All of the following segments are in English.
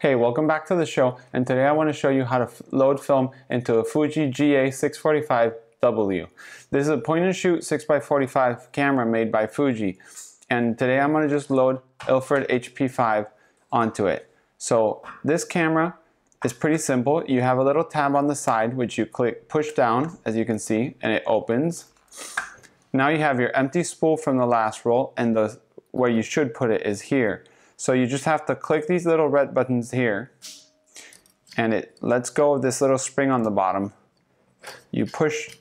Hey, welcome back to the show, and today I want to show you how to load film into a Fuji GA645W. This is a point-and-shoot 6x45 camera made by Fuji, and today I'm going to just load Ilford HP5 onto it. So this camera is pretty simple. You have a little tab on the side which you push down, as you can see, and it opens. Now you have your empty spool from the last roll, and where you should put it is here. So you just have to click these little red buttons here, and it lets go of this little spring on the bottom. You push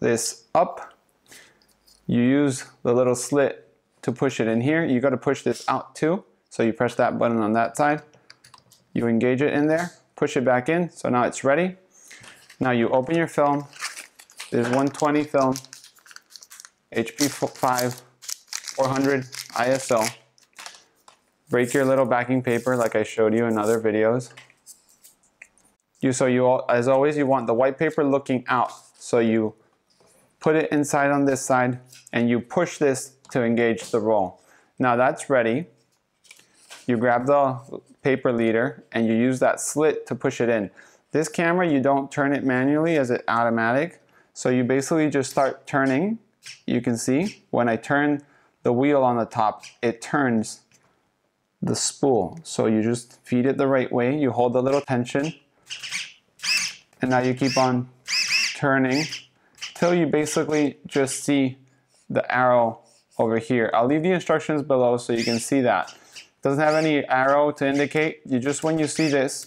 this up, you use the little slit to push it in here. You got to push this out too, so you press that button on that side, you engage it in there, push it back in, so now it's ready. Now you open your film. There's 120 film, HP5, 400 ISO. Break your little backing paper like I showed you in other videos. As always, you want the white paper looking out. So you put it inside on this side and you push this to engage the roll. Now that's ready. You grab the paper leader and you use that slit to push it in. This camera, you don't turn it manually as it's automatic. So you basically just start turning. You can see when I turn the wheel on the top, it turns the spool. So you just feed it the right way, you hold the little tension, and now you keep on turning till you basically just see the arrow over here. I'll leave the instructions below so you can see that. Doesn't have any arrow to indicate. You just, when you see this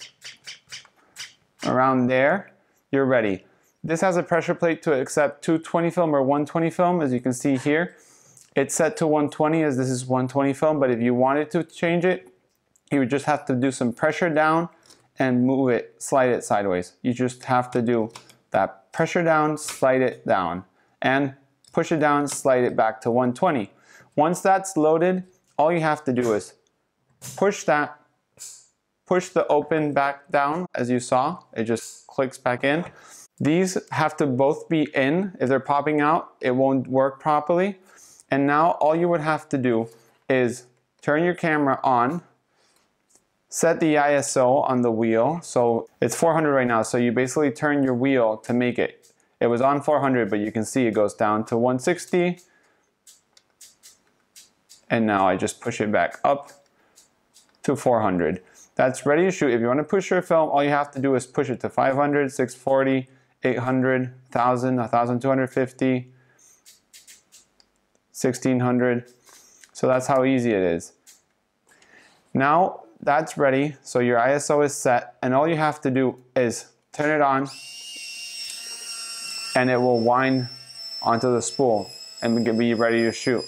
around there, you're ready. This has a pressure plate to accept 220 film or 120 film, as you can see here. It's set to 120 as this is 120 film, but if you wanted to change it, you would just have to do some pressure down and move it, slide it sideways. You just have to do that pressure down, slide it down, and push it down, slide it back to 120. Once that's loaded, all you have to do is push the open back down, as you saw, it just clicks back in. These have to both be in. If they're popping out, it won't work properly. And now all you would have to do is turn your camera on, set the ISO on the wheel. So it's 400 right now, so you basically turn your wheel to make it. It was on 400, but you can see it goes down to 160. And now I just push it back up to 400. That's ready to shoot. If you want to push your film, all you have to do is push it to 500, 640, 800, 1000, 1250. 1600. So that's how easy it is. Now that's ready, so your ISO is set, and all you have to do is turn it on and it will wind onto the spool and be ready to shoot.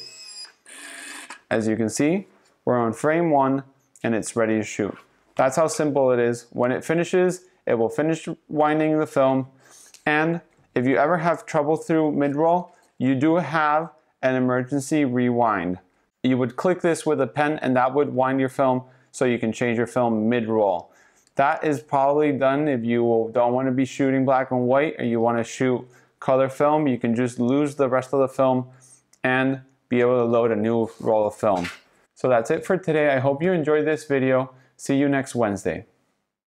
As you can see, we're on frame one and it's ready to shoot. That's how simple it is. When it finishes, it will finish winding the film, and if you ever have trouble through mid-roll, you do have an emergency rewind. You would click this with a pen and that would wind your film so you can change your film mid-roll. That is probably done if you don't want to be shooting black and white or you want to shoot color film. You can just lose the rest of the film and be able to load a new roll of film. So that's it for today. I hope you enjoyed this video. See you next Wednesday.